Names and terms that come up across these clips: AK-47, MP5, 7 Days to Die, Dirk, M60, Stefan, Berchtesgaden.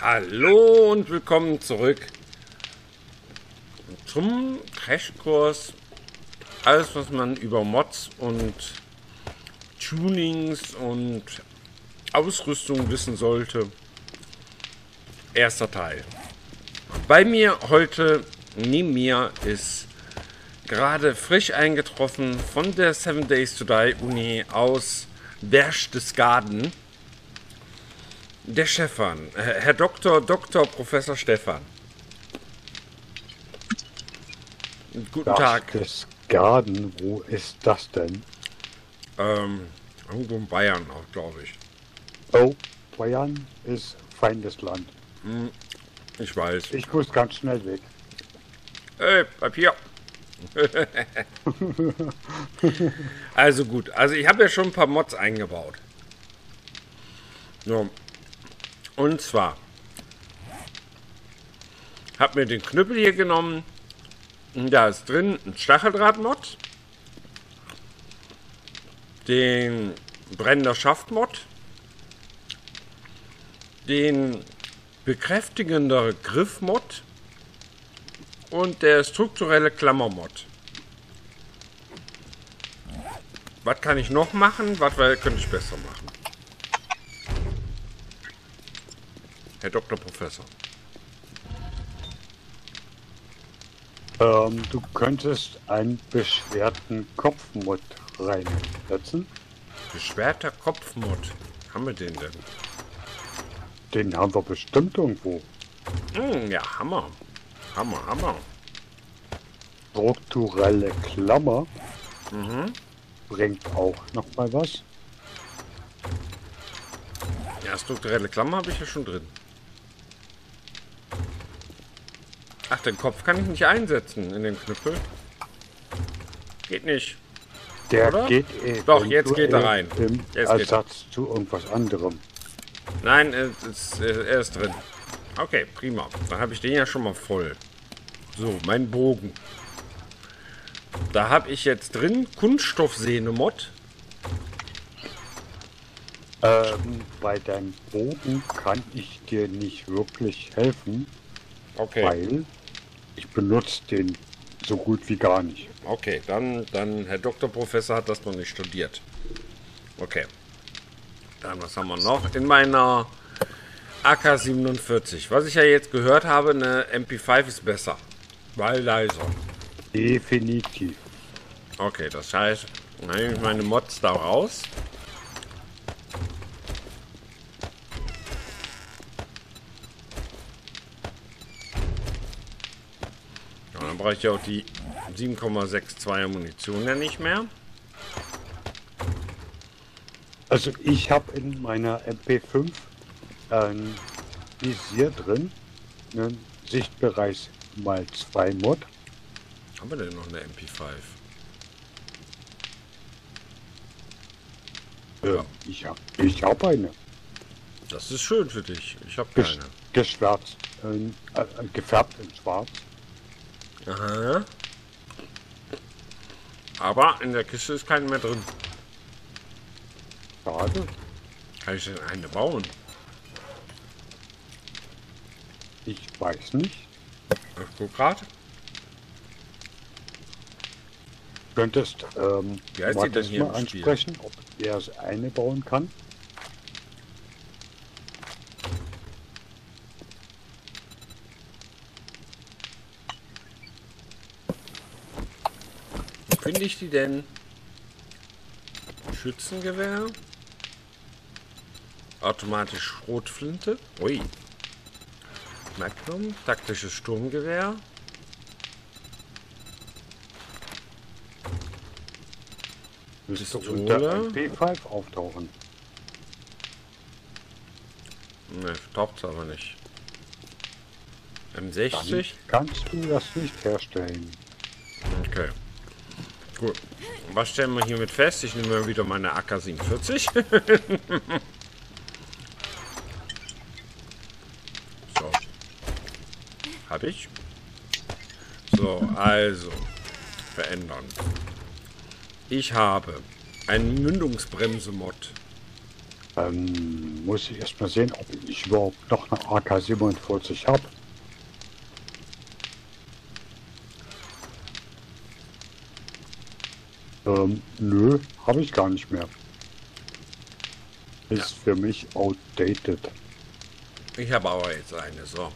Hallo und willkommen zurück zum Crashkurs. Alles, was man über Mods und Tunings und Ausrüstung wissen sollte. Erster Teil. Bei mir heute, neben mir, ist gerade frisch eingetroffen von der 7 Days to Die Uni aus Berchtesgaden. Der Stefan, Herr Dr. Professor Stefan. Guten Tag. Berchtesgaden, wo ist das denn? Irgendwo in Bayern auch, glaube ich. Oh, Bayern ist feindes Land. Ich weiß. Ich muss ganz schnell weg. Ey, Papier. Also gut, also ich habe ja schon ein paar Mods eingebaut. So. Und zwar habe mir den Knüppel hier genommen. Da ist drin ein Stacheldrahtmod, den brennender Schaftmod, den bekräftigender Griffmod und der strukturelle Klammermod. Was kann ich noch machen? Was könnte ich besser machen? Herr Dr. Professor. Du könntest einen beschwerten Kopfmod reinsetzen. Beschwerter Kopfmod? Haben wir den denn? Den haben wir bestimmt irgendwo. Ja, Hammer. Hammer, Hammer. Strukturelle Klammer. Mhm. Bringt auch nochmal was. Ja, strukturelle Klammer habe ich ja schon drin. Ach, den Kopf kann ich nicht einsetzen in den Knüppel. Geht nicht. Der oder? Geht eh. Doch, jetzt geht er rein. Jetzt Ersatz geht. Zu irgendwas anderem. Nein, er ist drin. Okay, prima. Dann habe ich den ja schon mal voll. So, mein Bogen. Da habe ich jetzt drin Kunststoffsehne-Mod. Bei deinem Bogen kann ich dir nicht wirklich helfen. Okay. Weil ich benutze den so gut wie gar nicht. Okay, dann Herr Dr. Professor hat das noch nicht studiert. Okay. Dann, was haben wir noch? In meiner AK-47. Was ich ja jetzt gehört habe, eine MP5 ist besser. Weil leiser. Definitiv. Okay, das heißt, dann nehme ich meine Mods da raus. Brauche ich ja auch die 7,62er Munition ja nicht mehr. Also ich habe in meiner MP5 ein Visier drin, einen Sichtbereich mal 2 Mod. Haben wir denn noch eine MP5? Ja, ich hab eine. Das ist schön für dich. Ich habe keine. Geschwärzt, gefärbt in schwarz. Aha. Aber in der Kiste ist keine mehr drin. Schade. Kann ich denn eine bauen? Ich weiß nicht. Ich guck grad. Könntest wie heißt sie denn hier mal ansprechen, Spiel? Ob er eine bauen kann. Finde ich die denn? Schützengewehr. Automatisch Schrotflinte. Ui. Magnum. Taktisches Sturmgewehr. Müsste unter MP5 auftauchen. Ne, taucht es aber nicht. M60. Dann kannst du das nicht herstellen. Okay. Gut, was stellen wir hiermit fest? Ich nehme wieder meine AK-47. So. Hab ich. So, also. Verändern. Ich habe einen Mündungsbremse-Mod. Muss ich erstmal sehen, ob ich überhaupt noch eine AK-47 habe. Nö, habe ich gar nicht mehr. Ist für mich outdated. Ich habe aber jetzt eine, so.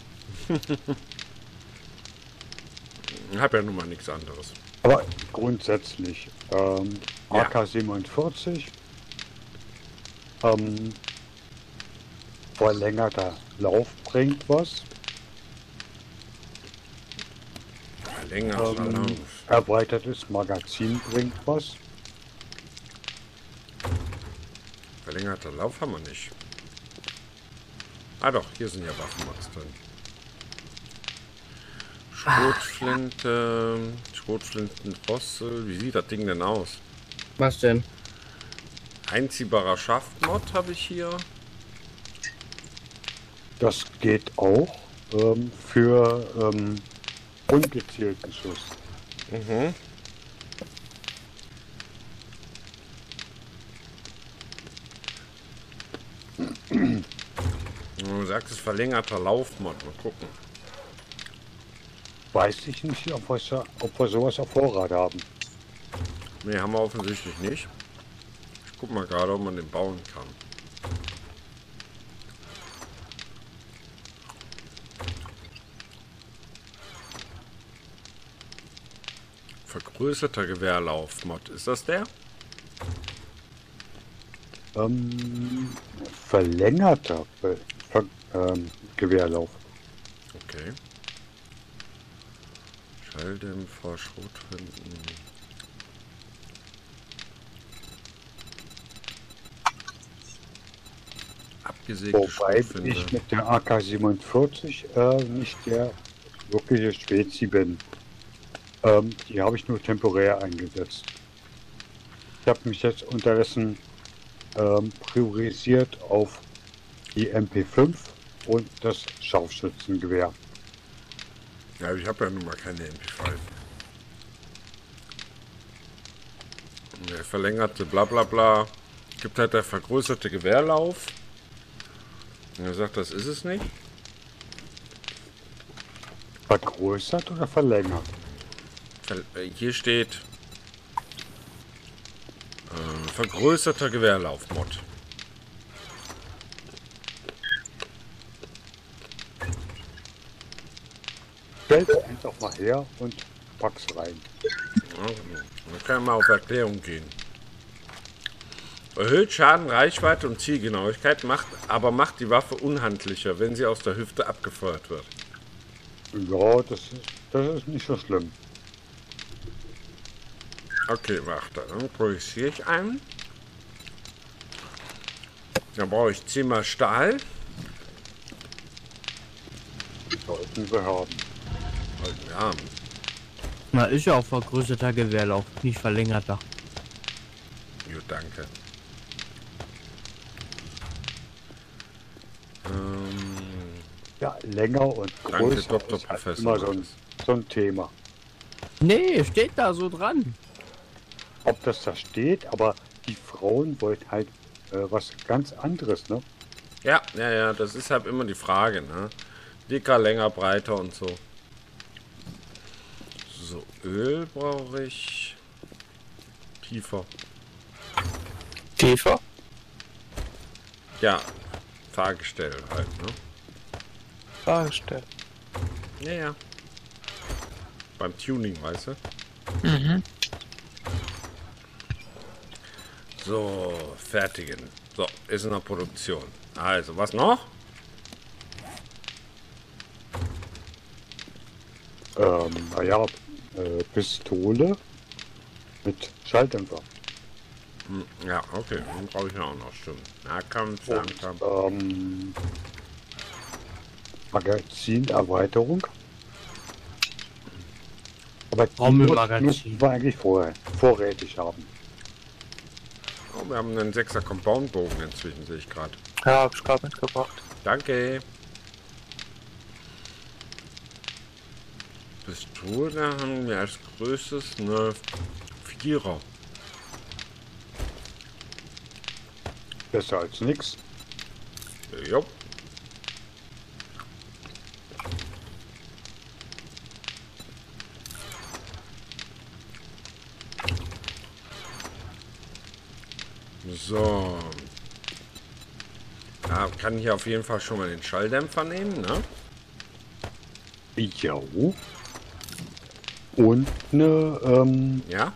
Ich habe ja nun mal nichts anderes. Aber grundsätzlich ja. AK-47, verlängerter Lauf bringt was. Verlängerter Lauf. Erweitertes Magazin bringt was. Verlängerter Lauf haben wir nicht. Ah doch, hier sind ja Waffenmats drin. Schrotflinte, Schrotflintenrossel. Wie sieht das Ding denn aus? Was denn? Einziehbarer Schaftmod habe ich hier. Das geht auch für ungezielten Schuss. Mhm. Du sagst, es verlängerter Laufmod. Mal gucken. Weiß ich nicht, ob wir sowas auf Vorrat haben. Ne, haben wir offensichtlich nicht. Ich guck mal gerade, ob man den bauen kann. Vergrößerter Gewehrlaufmod, ist das der? Verlängerter Gewehrlauf. Okay. Schalldämpfer, Schrotflinten. Abgesägte Schrotflinte. Wobei ich mit der AK-47 nicht der wirkliche Spezi bin. Die habe ich nur temporär eingesetzt. Ich habe mich jetzt unterdessen priorisiert auf die MP5 und das Scharfschützengewehr. Ja, ich habe ja nun mal keine MP5. Der verlängerte Blablabla. Gibt halt der vergrößerte Gewehrlauf. Und er sagt, das ist es nicht. Vergrößert oder verlängert? Hier steht vergrößerter Gewehrlaufmod. Stell es einfach mal her und pack's rein. Okay. Dann kann man auf Erklärung gehen. Erhöht Schaden, Reichweite und Zielgenauigkeit, macht die Waffe unhandlicher, wenn sie aus der Hüfte abgefeuert wird. Ja, das ist nicht so schlimm. Okay, warte. Dann projiziere ich einen. Dann brauche ich 10 mal Stahl. Sollten wir haben. Ja. Na, ist ja auch vergrößerter Gewehrlauf, nicht verlängerter. Jo, danke. Ja, länger und größer danke, ist halt immer so ein Thema. Nee, steht da so dran. Ob das da steht, aber die Frauen wollten halt was ganz anderes, ne? Ja, das ist halt immer die Frage, ne? Dicker, länger, breiter und so. So, Öl brauche ich. Tiefer. Tiefer? Ja, Fahrgestell halt, ne? Fahrgestell. Ja. Beim Tuning, weißt du? Mhm. So, fertigen. So, ist in der Produktion. Also, was noch? Naja. Pistole mit Schalldämpfer. Ja, okay, dann brauche ich ja auch noch, stimmt. Nahkampf, Fernkampf. Magazinerweiterung. Aber die müssen wir eigentlich vorrätig haben. Oh, wir haben einen 6er Compoundbogen inzwischen, sehe ich gerade. Ja, hab ich gerade mitgebracht. Danke. Pistole haben wir als größtes eine 4er. Besser als nix. Ja. So. Ja, kann ich auf jeden Fall schon mal den Schalldämpfer nehmen, ne? Ja. Und eine, ja?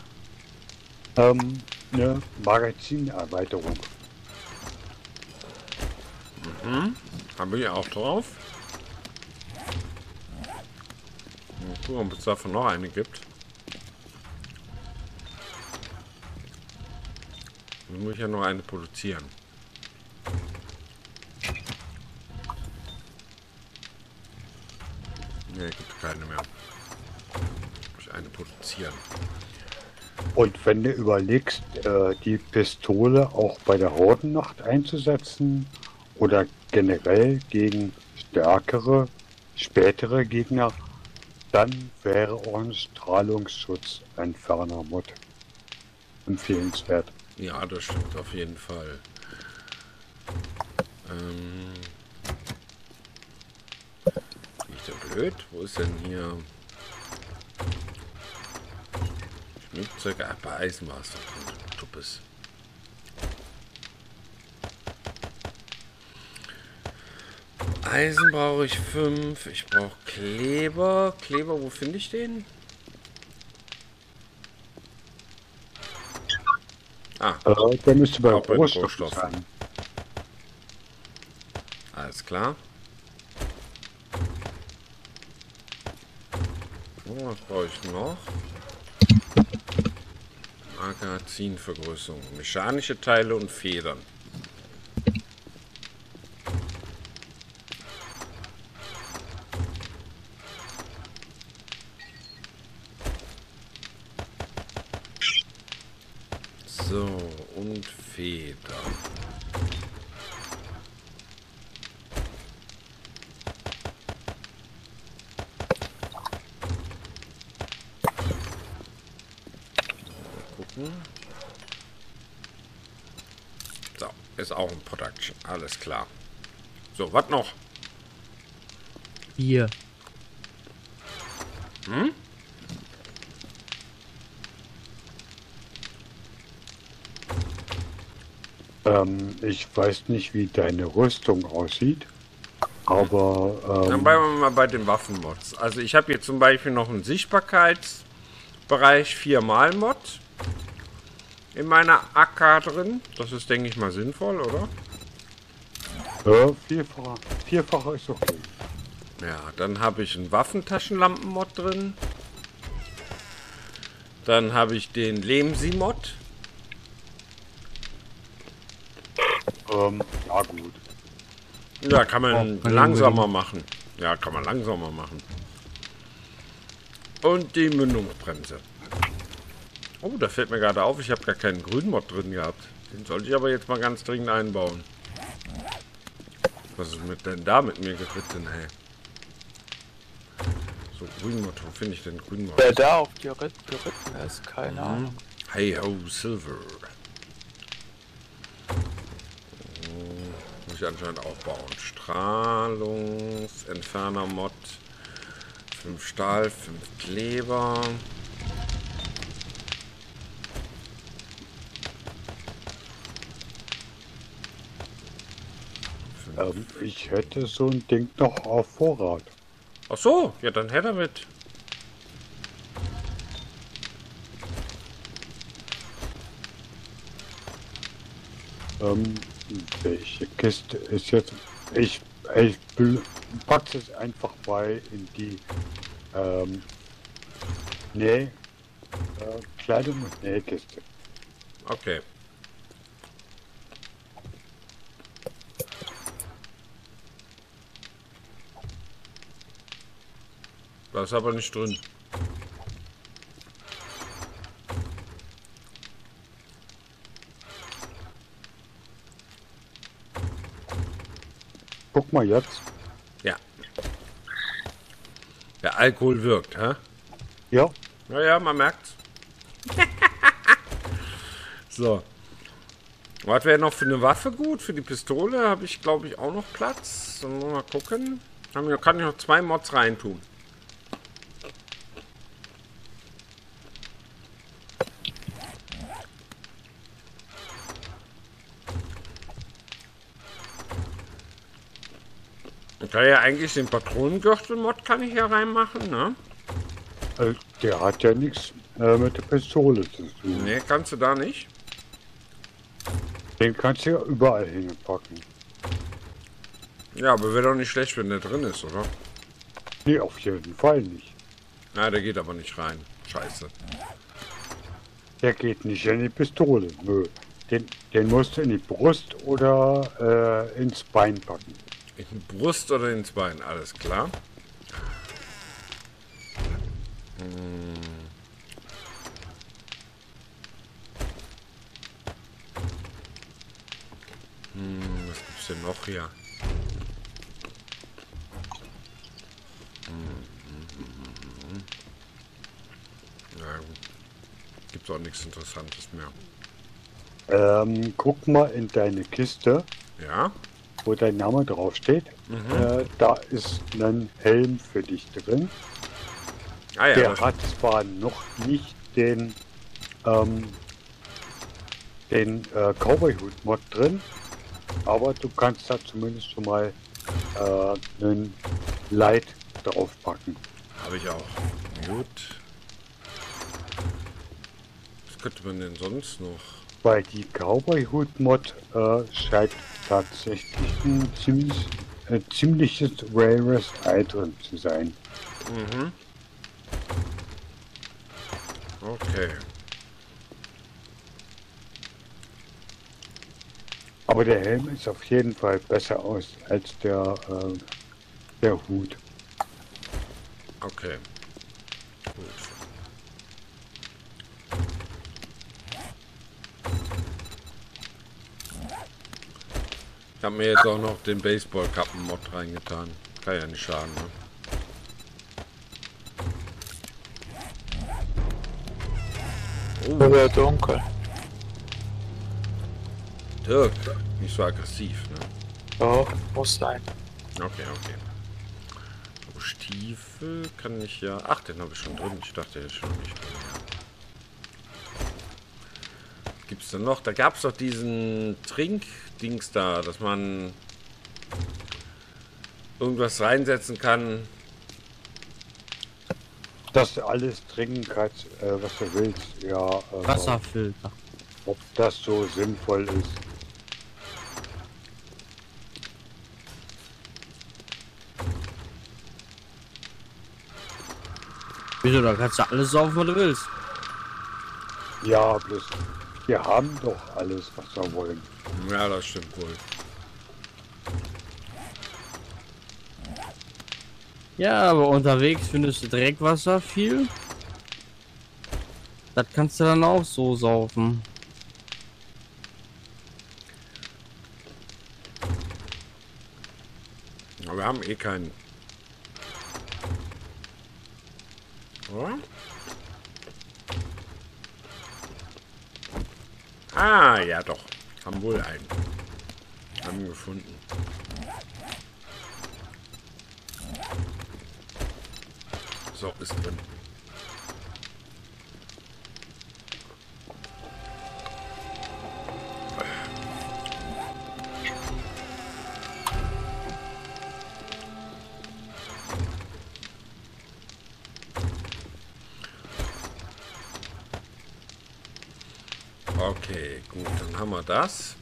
Eine Magazinerweiterung. Mhm. Habe ich auch drauf. Mal gucken, ob es davon noch eine gibt. Dann muss ich ja noch eine produzieren. Ne, gibt keine mehr. Eine produzieren. Und wenn du überlegst, die Pistole auch bei der Hordennacht einzusetzen oder generell gegen stärkere, spätere Gegner, dann wäre auch ein Strahlungsschutzentferner-Mod empfehlenswert. Ja, das stimmt auf jeden Fall. Bin ich denn blöd? Wo ist denn hier... Flugzeuge, ach, bei Eisen war es doch drin, Tuppes. Eisen brauche ich 5, ich brauche Kleber. Kleber, wo finde ich den? Ah, der müsste bei Rohstoff sein. Alles klar. So, was brauche ich noch? Magazinvergrößerung, mechanische Teile und Federn. So, und Federn. So, ist auch ein Production. Alles klar. So, was noch? Bier. Hm? Ich weiß nicht, wie deine Rüstung aussieht, aber... Dann bleiben wir mal bei den Waffenmods. Also ich habe hier zum Beispiel noch einen Sichtbarkeitsbereich 4x-Mod. In meiner AK drin. Das ist, denke ich mal, sinnvoll, oder? Ja, vierfacher ist okay. Ja, dann habe ich einen Waffentaschenlampen-Mod drin. Dann habe ich den Lemsi-Mod. Ja, gut. Ja, kann man langsamer machen. Ja, kann man langsamer machen. Und die Mündungsbremse. Oh, da fällt mir gerade auf, ich habe gar keinen Grünmod drin gehabt. Den sollte ich aber jetzt mal ganz dringend einbauen. Was ist denn da mit mir geritten, hey? So, Grünmod, wo finde ich denn Grünmod? Wer da auf dir geritten ist, keine Ahnung. Hey ho, Silver. Muss ich anscheinend aufbauen. Strahlungsentferner-Mod. 5 Stahl, 5 Kleber. Ich hätte so ein Ding noch auf Vorrat. Ach so, ja, dann her damit. Welche Kiste ist jetzt? Ich packe es einfach bei in die Kleidung und Nähkiste. Okay. Da ist aber nicht drin. Guck mal jetzt. Ja. Der Alkohol wirkt, hä? Ja. Naja, man merkt's. So. Was wäre noch für eine Waffe gut? Für die Pistole habe ich, glaube ich, auch noch Platz. Dann mal gucken. Da kann ich noch 2 Mods reintun. Ich kann ja eigentlich den Patronengürtel-Mod kann ich ja reinmachen, ne? Der hat ja nichts mit der Pistole zu tun. Ne, kannst du da nicht. Den kannst du ja überall hinpacken. Ja, aber wäre doch nicht schlecht, wenn der drin ist, oder? Nee, auf jeden Fall nicht. Na, der geht aber nicht rein. Scheiße. Der geht nicht in die Pistole. Nö. Den musst du in die Brust oder ins Bein packen. In die Brust oder ins Bein, alles klar. Was gibt's denn noch hier? Na gut. Gibt's auch nichts Interessantes mehr. Guck mal in deine Kiste. Ja? Wo dein Name draufsteht. Mhm. Da ist ein Helm für dich drin. Ah, ja, der hat zwar noch nicht den Cowboy-Hut-Mod drin, aber du kannst da zumindest schon mal einen Light draufpacken. Habe ich auch. Gut. Was könnte man denn sonst noch? Weil die Cowboy-Hut-Mod scheint tatsächlich ein ziemliches rares Item zu sein. Mhm. Okay. Aber der Helm ist auf jeden Fall besser aus als der Hut. Okay. Gut. Ich habe mir jetzt auch noch den Baseball-Kappen-Mod reingetan. Kann ja nicht schaden, ne? Oh, wird dunkel. Dirk, nicht so aggressiv, ne? Doch, muss sein. Okay. So, Stiefel kann ich ja... Ach, den habe ich schon drin. Ich dachte, der ist schon nicht drin. Gibt's denn noch? Da gab's doch diesen Trinkdings da, dass man irgendwas reinsetzen kann. Dass du alles trinken kannst, was du willst. Ja. Wasserfilter. Ob das so sinnvoll ist. Wieso, da kannst du alles saufen, was du willst. Ja, bloß. Wir haben doch alles, was wir wollen. Ja, das stimmt wohl. Ja, aber unterwegs findest du Dreckwasser viel. Das kannst du dann auch so saufen. Aber wir haben eh keinen. Oder? Ah, ja doch. Haben wohl einen. Haben gefunden. So, ist drin. Okay, gut, dann haben wir das.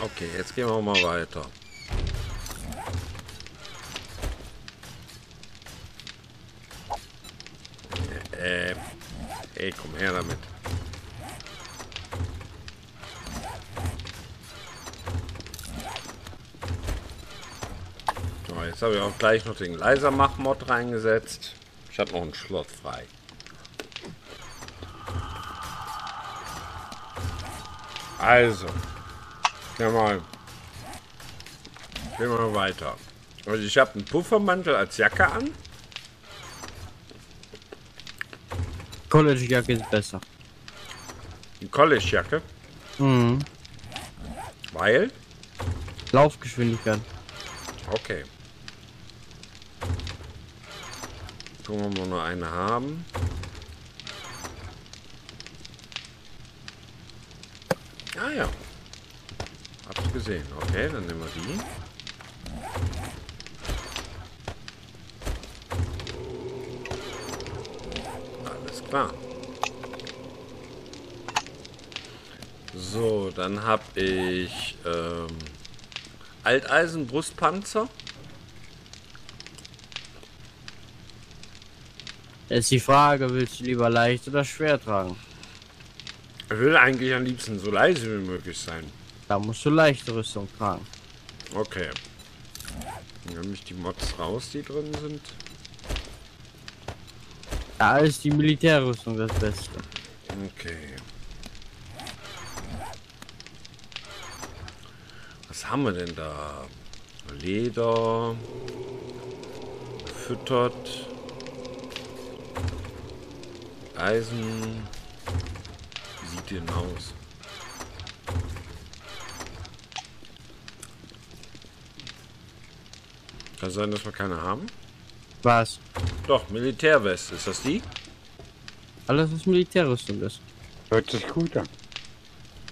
Okay, jetzt gehen wir mal weiter. Ey, komm her damit. So, jetzt habe ich auch gleich noch den Leiser-Mach-Mod reingesetzt. Ich habe noch einen Slot frei. Also, gehen wir mal weiter. Also ich habe einen Puffermantel als Jacke an. College-Jacke ist besser. Die College-Jacke? Mhm. Weil? Laufgeschwindigkeit. Okay. Gucken wir mal, ob wir nur eine haben. Ah ja. Hab's gesehen. Okay, dann nehmen wir die. Alles klar. So, dann habe ich Alteisen, Brustpanzer. Jetzt die Frage, willst du lieber leicht oder schwer tragen? Ich will eigentlich am liebsten so leise wie möglich sein. Da musst du leichte Rüstung tragen. Okay. Dann nehme ich die Mods raus, die drin sind. Da ist die Militärrüstung das Beste. Okay. Was haben wir denn da? Leder, gefüttert, Eisen. Wie sieht denn aus? Kann sein, dass wir keine haben. Was? Doch, Militärwest. Ist das die? Alles, was Militärrüstung ist. Hört sich gut an.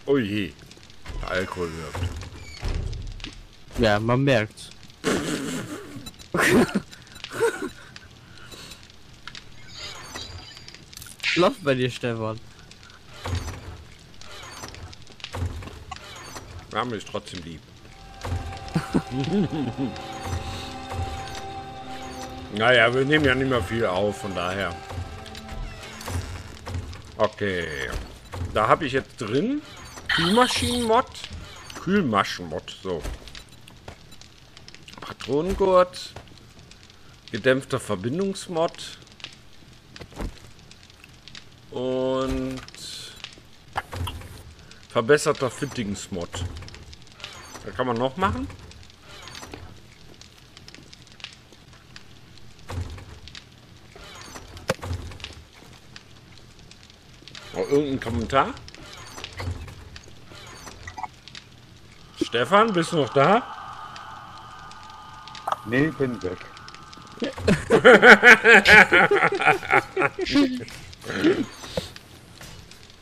Oh je. Der Alkohol wirkt. Ja, man merkt's. Läuft bei dir, Stefan. Wir haben mich trotzdem lieb. Naja, wir nehmen ja nicht mehr viel auf, von daher. Okay. Da habe ich jetzt drin Kühlmaschinenmod. Kühlmaschenmod, so. Patronengurt, gedämpfter Verbindungsmod und verbesserter Fittingsmod. Da kann man noch machen. Oh, irgendein Kommentar? Stefan, bist du noch da? Nee, bin weg.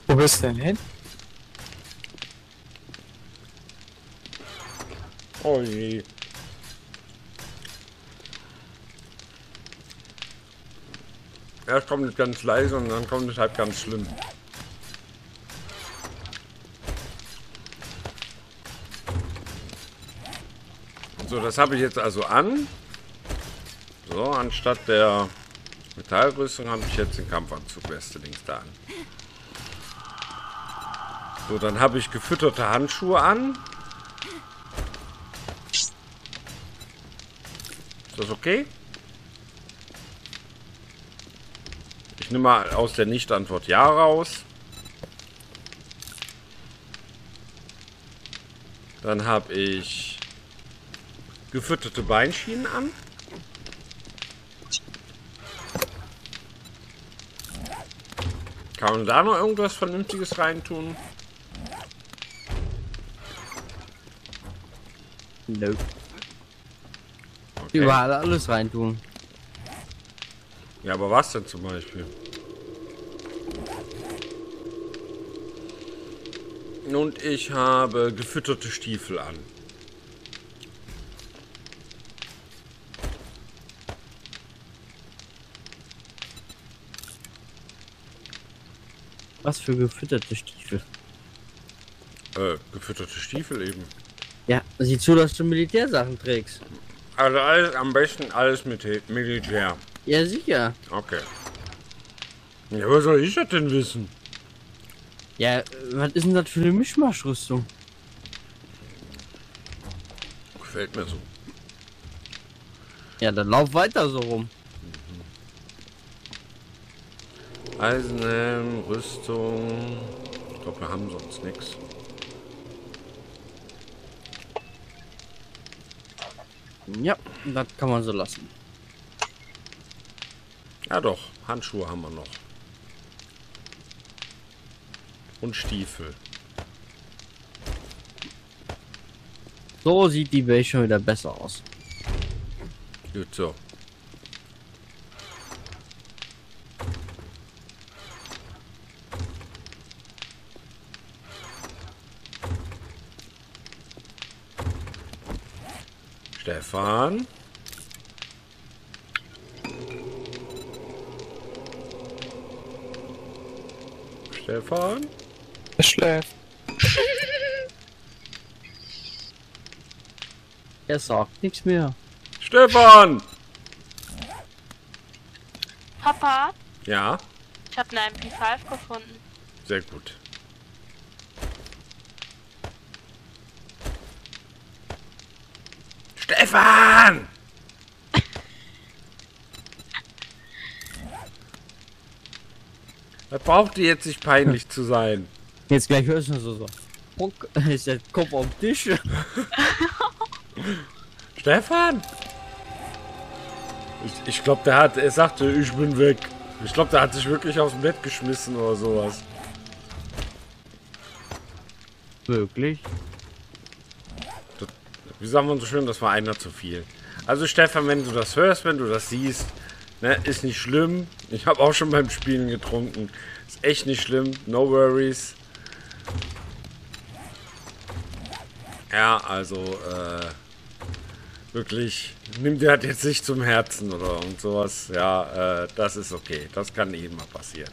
Wo bist du denn hin? Oh je. Erst kommt es ganz leise und dann kommt es halt ganz schlimm. So, das habe ich jetzt also an. So, anstatt der Metallrüstung habe ich jetzt den Kampfanzug Weste links da an. So, dann habe ich gefütterte Handschuhe an. Ist das okay? Ich nehme mal aus der Nicht-Antwort Ja raus. Dann habe ich gefütterte Beinschienen an. Kann man da noch irgendwas Vernünftiges reintun? Nö. Nope. Okay. Überall alles reintun. Ja, aber was denn zum Beispiel? Und ich habe gefütterte Stiefel an. Was für gefütterte Stiefel? Gefütterte Stiefel eben. Ja, sieh zu, dass du Militärsachen trägst. Also alles, am besten alles mit Militär. Ja, sicher. Okay. Ja, was soll ich das denn wissen? Ja, was ist denn das für eine Mischmaschrüstung? Gefällt mir so. Ja, dann lauf weiter so rum. Eisenhelm, Rüstung. Ich glaube, wir haben sonst nichts. Ja, das kann man so lassen. Ja doch, Handschuhe haben wir noch. Und Stiefel. So sieht die Welt schon wieder besser aus. Gut so. Stefan. Stefan. Er schläft. Er sagt nichts mehr. Stefan! Papa? Ja? Ich habe eine MP5 gefunden. Sehr gut. Stefan! Da braucht ihr jetzt nicht peinlich zu sein. Jetzt gleich hörst du so. Ist der Kopf auf dem Tisch? Stefan! Ich glaube, er sagte, ich bin weg. Ich glaube, der hat sich wirklich aufs Bett geschmissen oder sowas. Wirklich? Das, wie sagen wir so schön, das war einer zu viel. Also Stefan, wenn du das hörst, wenn du das siehst, ne, ist nicht schlimm. Ich habe auch schon beim Spielen getrunken. Ist echt nicht schlimm. No worries. Ja, also, wirklich, nimm dir das jetzt nicht zum Herzen oder und sowas. Ja, das ist okay. Das kann eben mal passieren.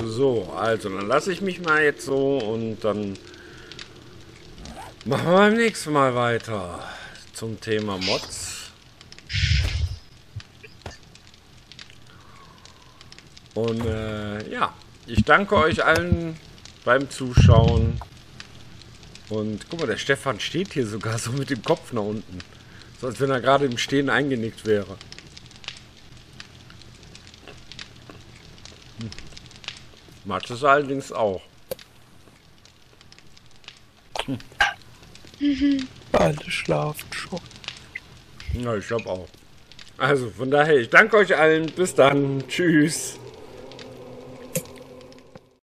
So, also, dann lasse ich mich mal jetzt so und dann machen wir beim nächsten Mal weiter zum Thema Mods. Und ja, ich danke euch allen beim Zuschauen. Und guck mal, der Stefan steht hier sogar so mit dem Kopf nach unten. So als wenn er gerade im Stehen eingenickt wäre. Macht es allerdings auch. Alle schlafen schon. Ja, ich glaube auch. Also von daher, ich danke euch allen. Bis dann. Tschüss.